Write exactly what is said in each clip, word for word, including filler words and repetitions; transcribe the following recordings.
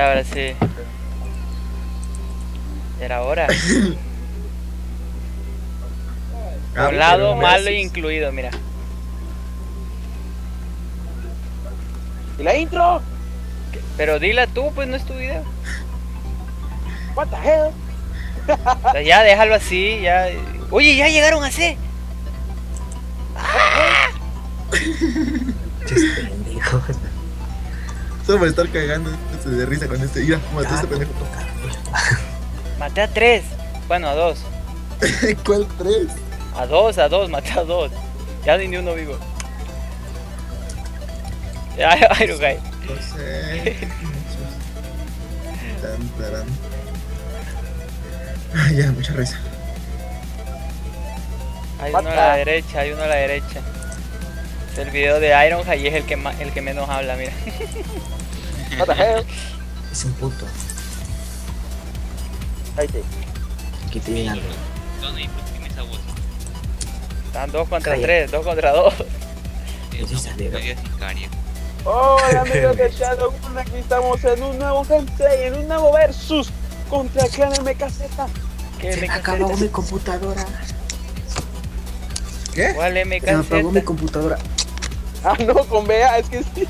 Ya ahora sí. Era hora. Volado, malo incluido, mira. ¿Y la intro? ¿Qué? Pero dila tú, pues no es tu video. What the hell? O sea, ya déjalo así, ya. Oye, ya llegaron a C. ¡Ah! Chiste pendejo. Solo por estar cagando de risa con este. Mira, maté a este pendejo. Maté a tres. Bueno, a dos. ¿Cuál tres? A dos, a dos, maté a dos. Ya ni uno vivo. Iron High. No sé. Tan, tarán. Ay, ya, mucha risa. Hay uno a la derecha, hay uno a la derecha. Es el video de Iron High y es el que, el que menos habla, mira. What the hell? Es un puto. Ahí te. Aquí te viene algo. Están dos contra Calla. tres, dos contra dos. Hola amigos de Shadowgun, aquí estamos en un nuevo gameplay, en un nuevo versus contra el Clan M K Z. ¿Qué se me acabó mi computadora? ¿Qué? ¿Cuál M K Z? Se me apagó mi computadora. Ah no, con B A, es que sí.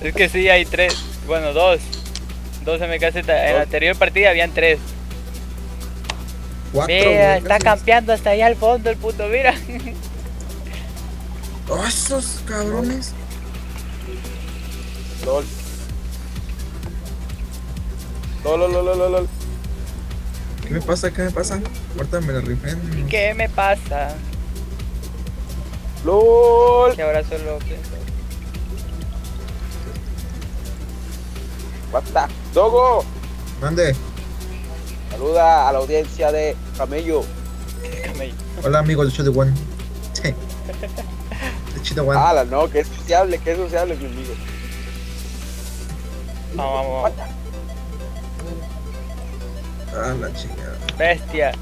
Es que sí, hay tres, bueno dos. Dos M K Z, en la anterior partida habían tres. Cuatro, mira, ¿no? Está campeando hasta allá al fondo el puto, mira. Oh, esos cabrones. Lol. Lol, lol, lol, lol, lol. ¿Qué me pasa? ¿Qué me pasa? Ahorita me la rifen. ¿Y qué me pasa? Lol. Que ahora solo. What the? Dogo. Mande. Saluda a la audiencia de Camello. Camello. Hola amigos de Shadowgun. De Shadowgun. Ah, no, que es sociable, que es sociable, mi amigo. Vamos, vamos, vamos. Ah, la chingada. Bestia.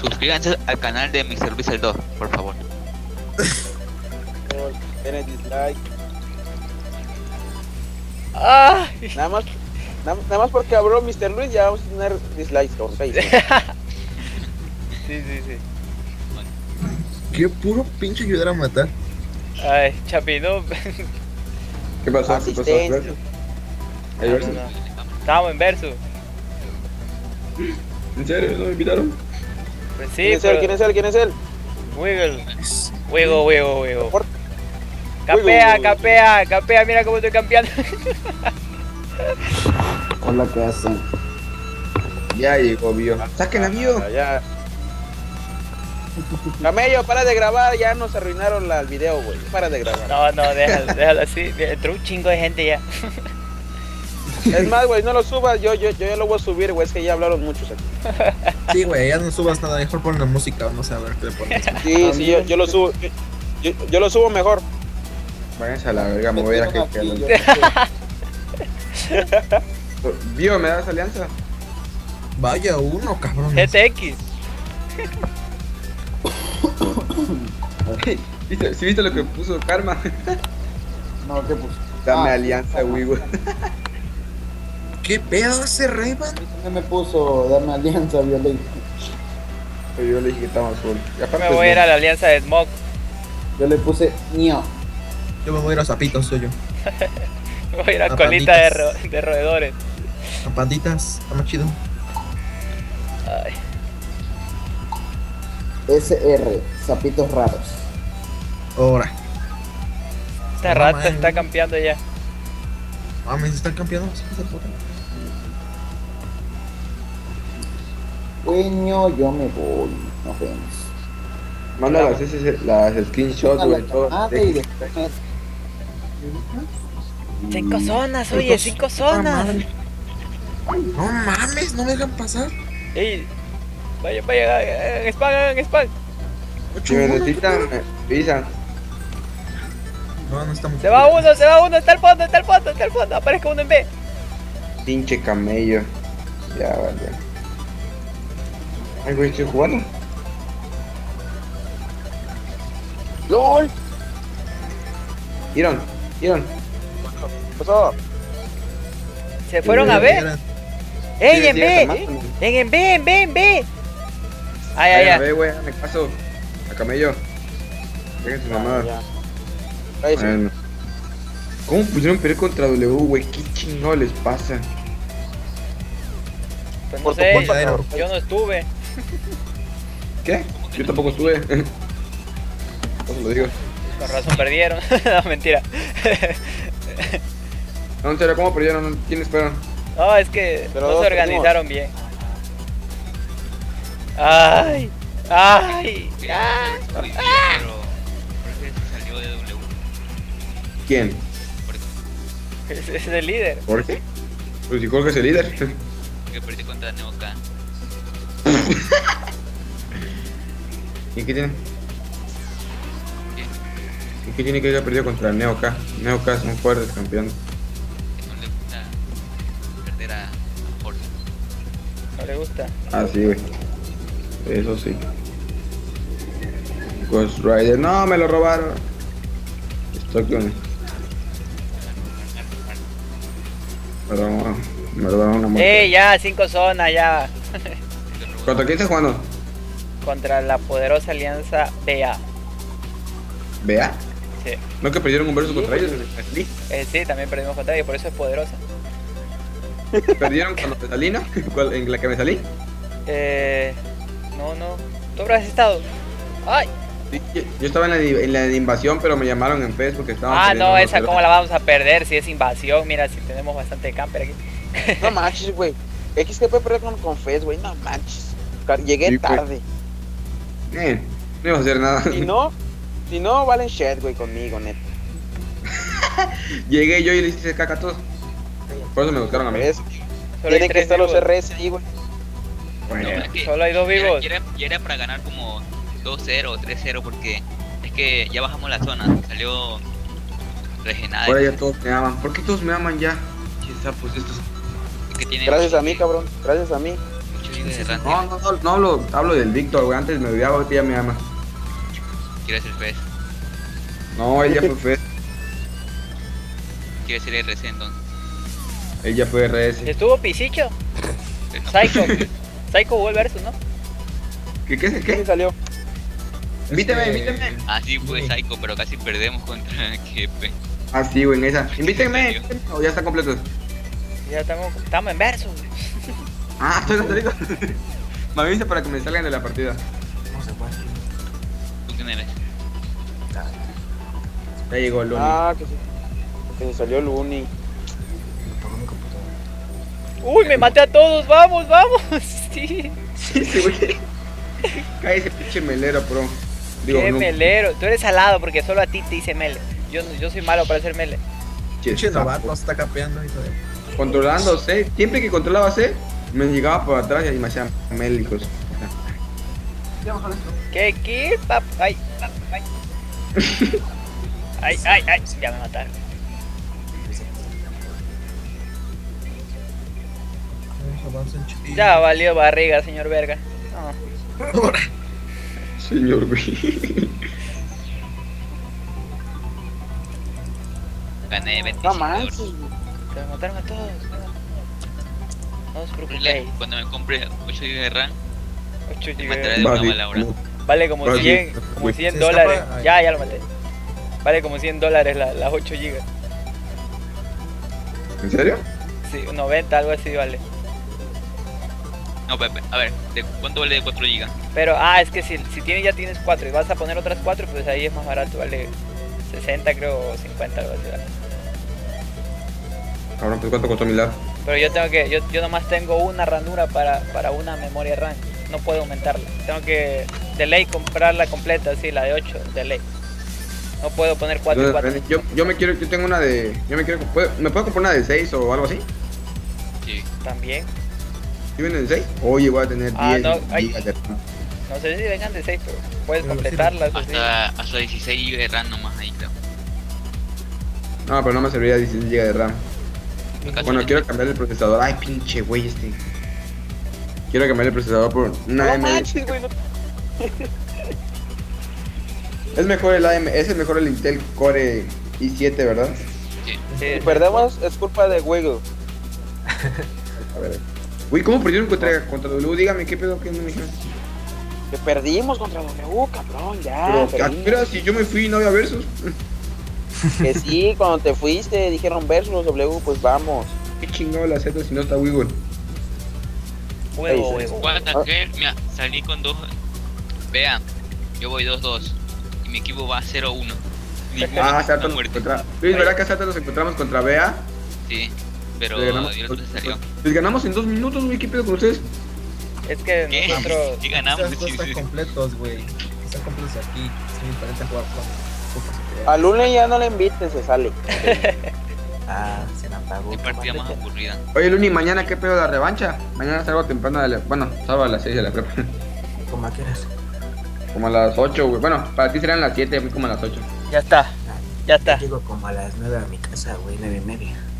Suscríbanse al canal de míster Luis El dos, por favor. Tienen dislike. Ah. Nada más. Nada más porque habló míster Luis ya vamos a tener dislikes por Facebook. Sí, sí, sí. Qué puro pinche ayudar a matar. Ay, chapino. ¿Qué pasó? ¿Qué pasó? ¿El verso? No, no. Estábamos en verso. ¿En serio? ¿Lo invitaron? Pues sí. ¿Quién es pero... él? ¿Quién es él? ¿Quién es él? Wiggle. Wiggle, Wiggle, Wiggle. ¿Por? Capea, Wiggle. capea, capea. Mira cómo estoy campeando. Hola, ¿qué hacen? Ya llegó Bio. ¡Saquen a Bio! Camello, para de grabar, ya nos arruinaron la, el video, güey. Para de grabar. No, no, déjalo, déjalo así. Entró un chingo de gente ya. Es más, güey, no lo subas, yo, yo, yo ya lo voy a subir, güey, es que ya hablaron muchos aquí. Sí, güey, ya no subas nada, mejor pon la música, no sé, a ver qué le pones. Sí, sí, yo, yo lo subo, yo, yo lo subo mejor. Váyanse a la verga, me voy a ir a que... que yo, Bio, ¿me das alianza? Vaya uno, cabrón. G T X. ¿Viste, ¿sí viste lo que puso Karma? No, ¿qué puso? Dame ah, alianza, Wigo. ¿Qué pedo hace Rayman? ¿Qué me puso? Dame alianza, Violeta. Yo le dije que estaba solo. Me voy a ir a la alianza de Smog. Yo le puse Neo. Yo me voy a ir a Zapitos, soy yo. Voy a ir a, a colita de, ro de roedores. A panditas, está más chido. Ay. S R, zapitos raros. Ahora. Esta rata man. Está campeando ya. Mames, están campeando. Coño, yo me voy. Nos vemos. Manda las, las screenshots, güey. Cinco zonas, oye, cinco zonas. No mames, no me dejan pasar. Ey, vaya, vaya, hagan spam, hagan spam. Me necesitan, pisan. No, no estamos. Se va uno, se va uno, está al fondo, está al fondo, está al fondo. Aparezca uno en B. Pinche camello. Ya, vale. Ay, güey, estoy jugando. LOL. Iron. ¿Vieron? ¿Qué pasó? Se fueron a ver. ¡Ey, en B! ¡En B, en B, en B! ¡Ay, ay, ay! A ver, güey, me paso. A Camello. Déjense mamadas. Bueno. ¿Cómo pudieron pelear contra W, güey? ¿Qué chingado les pasa? Pues no sé, yo no estuve. ¿Qué? Yo tampoco estuve. No se lo digo. Con razón perdieron. No, mentira. No, en serio, ¿cómo perdieron? ¿Quiénes fueron? No, es que pero no se organizaron bien. Ay, ay, ay, ay. ¿Quién? Ese es el líder. ¿Por qué? Pues si Jorge es el líder. Porque perdí contra Neo K. ¿Y qué tiene? ¿Y qué tiene que haya perdido contra Neo K? Neo K son fuertes, campeón. ¿Le gusta? Ah, sí, güey. Eso sí. Ghost Rider. No, me lo robaron. Estoy con... Me robaron, me robaron una muerte. Eh, ya, cinco zonas, ya. ¿Contra quién estás jugando? Contra la poderosa alianza B A. ¿B A? Sí. ¿No que perdieron un verso contra ellos? Sí. Eh, sí, también perdimos contra ellos, por eso es poderosa. ¿Perdieron cuando te salí, no? ¿En la que me salí? Eh... No, no. ¿Tú habrás estado? ¡Ay! Sí, yo estaba en la, en la invasión, pero me llamaron en Facebook que estaban... Ah, no, esa cómo la vamos a perder si es invasión. Mira, si tenemos bastante camper aquí. No manches, güey. Es que se puede perder con, con Fez, güey. No manches. Llegué sí, tarde. Eh, no iba a hacer nada. Si no, si no, valen shit, güey, conmigo, neta. Llegué yo y le hice caca a todos. Por eso me buscaron a mí. Tienen que estar los R S ahí, güey. Bueno, no, es que solo hay dos vivos. Ya era, ya era para ganar como dos cero o tres cero porque es que ya bajamos la zona. Salió regenada. Ahora ya todos me aman. ¿Por qué todos me aman ya? Pues estos... Gracias a mí, cabrón. Gracias a mí. No, no, no, no hablo, hablo del Víctor, güey. Antes me odiaba, ahorita ya me ama. ¿Quieres ser Fez? No, él ya fue Fez. ¿Quieres ser R C entonces? Ella fue R S. ¿Estuvo Pisicho? Psycho. Psycho hubo el versus, ¿no? ¿Qué, qué, qué? ¿Qué salió? Invítame, invítame. Ah, sí, fue Psycho, pero casi perdemos contra G P. Ah, sí, güey, en esa. Invítame. ¿O ya está completo? Ya estamos, estamos en versus. Ah, estoy gastando. Me avisa para que me salgan de la partida. No se puede. ¿Tú quién eres? Ya llegó Luni. Ah, que sí. Que se salió Luni. Uy, me maté a todos, vamos, vamos. Sí. Sí, sí, güey. Cae ese pinche melero, bro. Digo, ¿qué no? Melero? Tú eres salado porque solo a ti te hice mele. Yo, yo soy malo para hacer mele. Pinche novato está capeando y todo. Controlando C. Siempre que controlaba C, me llegaba por atrás y me hacían mele, hijos. ¿Qué, qué? Pap, ay, pap, ay. Ay, ay, ay. Ya me mataron. Ya valió barriga, señor verga. No. Señor güey. Gané veinticinco. No manches. Te mataron a todos. No, no se preocupen. Cuando me compre ocho gigas de RAM, ocho gigas. Mataré de una mala hora. Vale como cien, como cien dólares. Ya, ya lo maté. Vale como cien dólares la, las ocho gigas. ¿En serio? Sí, noventa, algo así vale. No, Pepe, a ver, ¿de cuánto vale de cuatro gigas? Pero, ah, es que si, si tienes, ya tienes cuatro y vas a poner otras cuatro, pues ahí es más barato, vale sesenta creo, o cincuenta, algo así, vale. Cabrón, pues ¿cuánto costó mi lado? Pero yo tengo que, yo, yo nomás tengo una ranura para, para una memoria RAM, no puedo aumentarla. Tengo que, de ley, comprarla completa, sí, la de ocho, de ley. No puedo poner cuatro y cuatro. Yo, yo me quiero, yo tengo una de, yo me quiero, ¿me puedo comprar una de seis o algo así? Sí. También. ¿Sí vienen de seis? Oye, voy a tener ah, diez. No, ay, de... no sé si vengan de seis, pero puedes pero completarlas. Sí. Hasta, hasta dieciséis gigas de RAM nomás ahí, creo. No, pero no me serviría dieciséis gigas de RAM. Bueno, quiero cambiar el procesador. Ay, pinche güey, este. Quiero cambiar el procesador por una M. Es mejor el A M, es el mejor el Intel Core i siete, ¿verdad? Sí. Si perdemos, es culpa de Wiggle. A ver. Uy, ¿cómo perdieron contra, contra W? Dígame, ¿qué pedo? ¿Qué no me dijeron? Que perdimos contra W, cabrón, ya. Pero, mira, si yo me fui y no había versus. Que sí, cuando te fuiste dijeron versus W, pues vamos. Qué chingado la Z si no está Wiggle. Huevo, huevo. Mira, salí con dos. Vean, yo voy dos dos. Y mi equipo va cero uno. Ah, Sato nos encontramos. Luis, ¿verdad que Sato nos encontramos contra B A? Sí, pero ganamos, Dios les salió. Les ganamos en dos minutos, güey, ¿qué pedo con ustedes? Es que ¿qué? Nosotros... Sí, ganamos. Sí, sí, sí. Completos, güey. Están completos aquí. Es muy diferente jugar con... A Luna ya no le inviten, se sale. Ah, se la apagó. Qué partida más aburrida. Oye, Luni, ¿mañana qué pedo la revancha? Mañana salgo temprano de la... Bueno, salgo a las seis de la prepa. ¿Cómo a qué horas? Como a las ocho, güey. Bueno, para ti serán las siete, a mí como a las ocho. Ya está, ya está. Llego como a las nueve a mi casa, güey, nueve y media.